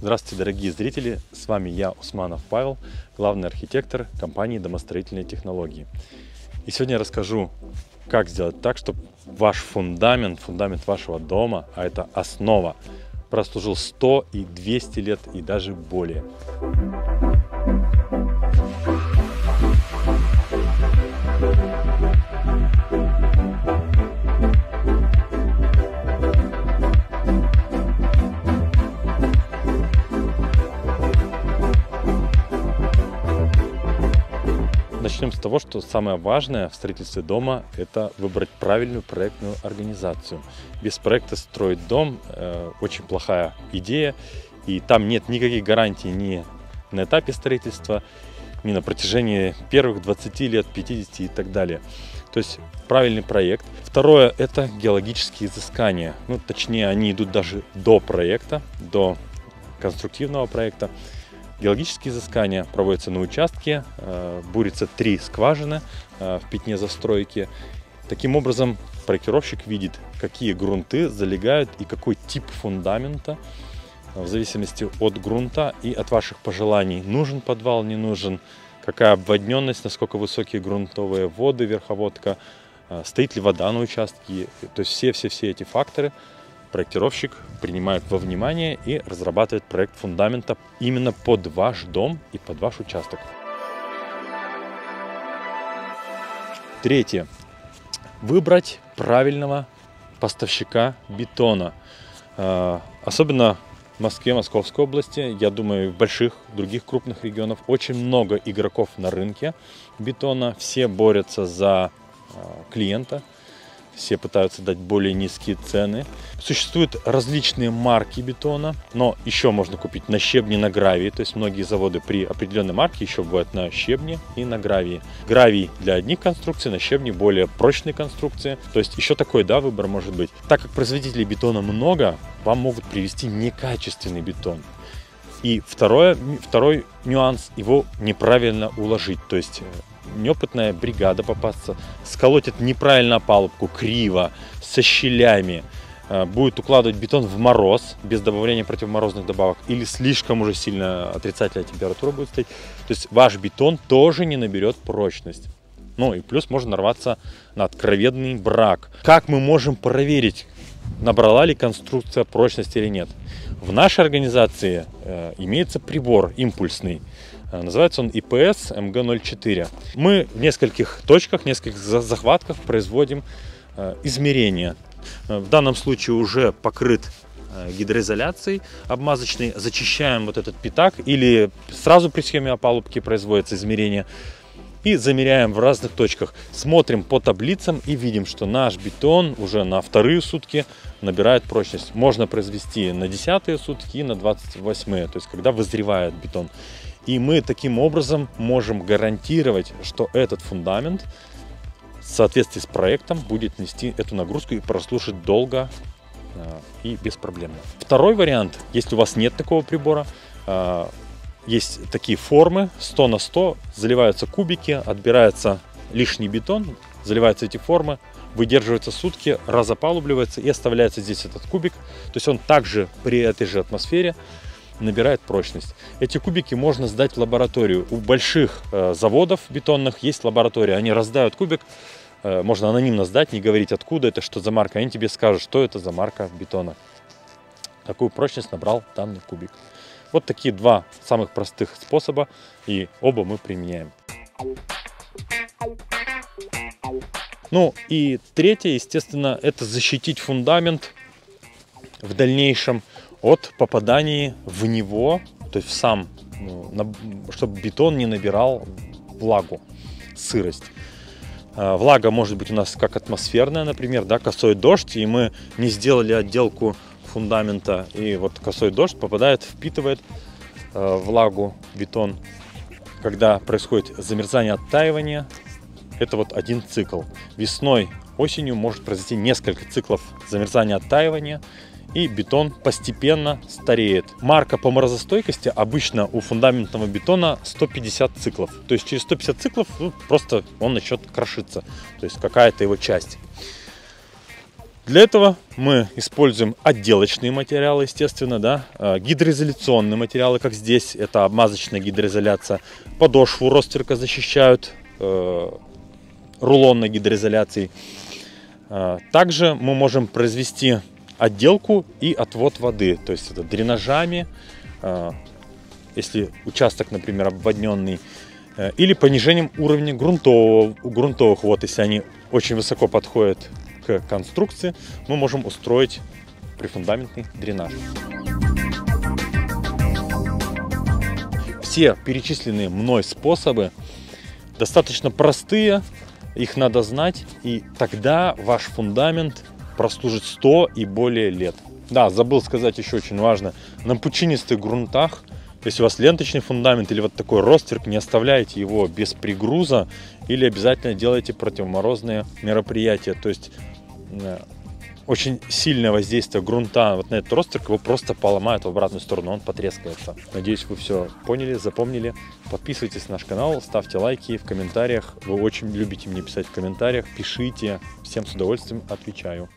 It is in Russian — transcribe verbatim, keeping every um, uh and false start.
Здравствуйте, дорогие зрители! С вами я, Усманов Павел, главный архитектор компании «Домостроительные технологии». И сегодня я расскажу, как сделать так, чтобы ваш фундамент, фундамент вашего дома, а это основа, прослужил сто и двести лет и даже более. Начнем с того, что самое важное в строительстве дома – это выбрать правильную проектную организацию. Без проекта строить дом э, – очень плохая идея, и там нет никаких гарантий ни на этапе строительства, ни на протяжении первых двадцати лет, пятидесяти и так далее. То есть правильный проект. Второе – это геологические изыскания. Ну, точнее, они идут даже до проекта, до конструктивного проекта. Геологические изыскания проводятся на участке, бурятся три скважины в пятне застройки. Таким образом, проектировщик видит, какие грунты залегают и какой тип фундамента, в зависимости от грунта и от ваших пожеланий, нужен подвал, не нужен, какая обводненность, насколько высокие грунтовые воды, верховодка, стоит ли вода на участке. То есть все-все-все эти факторы проектировщик принимает во внимание и разрабатывает проект фундамента именно под ваш дом и под ваш участок. Третье. Выбрать правильного поставщика бетона. Особенно в Москве, Московской области, я думаю, в больших, других крупных регионах очень много игроков на рынке бетона. Все борются за клиента. Все пытаются дать более низкие цены. Существуют различные марки бетона, но еще можно купить на щебне, на гравии. То есть многие заводы при определенной марке еще бывают на щебне и на гравии. Гравий для одних конструкций, на щебне более прочные конструкции. То есть еще такой, да, выбор может быть. Так как производителей бетона много, вам могут привезти некачественный бетон. И второе, второй нюанс – его неправильно уложить. То есть неопытная бригада попасться, сколотит неправильно опалубку, криво, со щелями, будет укладывать бетон в мороз, без добавления противоморозных добавок, или слишком уже сильно отрицательная температура будет стоять. То есть ваш бетон тоже не наберет прочность. Ну и плюс можно нарваться на откровенный брак. Как мы можем проверить, набрала ли конструкция прочность или нет? В нашей организации э, имеется прибор импульсный. Называется он И П С Эм Гэ ноль четыре. Мы в нескольких точках, в нескольких захватках производим измерения. В данном случае уже покрыт гидроизоляцией обмазочной. Зачищаем вот этот пятак или сразу при схеме опалубки производится измерение. И замеряем в разных точках. Смотрим по таблицам и видим, что наш бетон уже на вторые сутки набирает прочность. Можно произвести на десятые сутки и на двадцать восьмые, то есть когда вызревает бетон. И мы таким образом можем гарантировать, что этот фундамент в соответствии с проектом будет нести эту нагрузку и прослужить долго и без проблем. Второй вариант, если у вас нет такого прибора, есть такие формы сто на сто, заливаются кубики, отбирается лишний бетон, заливаются эти формы, выдерживаются сутки, разопалубливается и оставляется здесь этот кубик. То есть он также при этой же атмосфере набирает прочность. Эти кубики можно сдать в лабораторию. У больших э, заводов бетонных есть лаборатория. Они раздают кубик, э, можно анонимно сдать, не говорить, откуда это, что за марка. Они тебе скажут, что это за марка бетона. Какую прочность набрал данный кубик. Вот такие два самых простых способа, и оба мы применяем. Ну и третье, естественно, это защитить фундамент в дальнейшем от попадания в него, то есть в сам, чтобы бетон не набирал влагу, сырость. Влага может быть у нас как атмосферная, например, да, косой дождь, и мы не сделали отделку фундамента, и вот косой дождь попадает, впитывает влагу, бетон. Когда происходит замерзание, оттаивание, это вот один цикл. Весной, осенью может произойти несколько циклов замерзания, оттаивания, и бетон постепенно стареет. Марка по морозостойкости обычно у фундаментного бетона сто пятьдесят циклов. То есть через сто пятьдесят циклов ну, просто он начнет крошиться. То есть какая-то его часть. Для этого мы используем отделочные материалы, естественно, да, гидроизоляционные материалы, как здесь, это обмазочная гидроизоляция, подошву ростерка защищают э, рулонной гидроизоляцией. Также мы можем произвести отделку и отвод воды, то есть это дренажами, если участок, например, обводненный, или понижением уровня грунтового, грунтовых вод, если они очень высоко подходят к конструкции, мы можем устроить прифундаментный дренаж. Все перечисленные мной способы достаточно простые, их надо знать, и тогда ваш фундамент прослужит сто и более лет. Да, забыл сказать еще очень важно, на пучинистых грунтах, если у вас ленточный фундамент или вот такой ростверк, не оставляйте его без пригруза или обязательно делайте противоморозные мероприятия. То есть очень сильное воздействие грунта вот на этот ростверк, его просто поломают в обратную сторону, он потрескается. Надеюсь, вы все поняли, запомнили. Подписывайтесь на наш канал, ставьте лайки в комментариях. Вы очень любите мне писать в комментариях, пишите, всем с удовольствием отвечаю.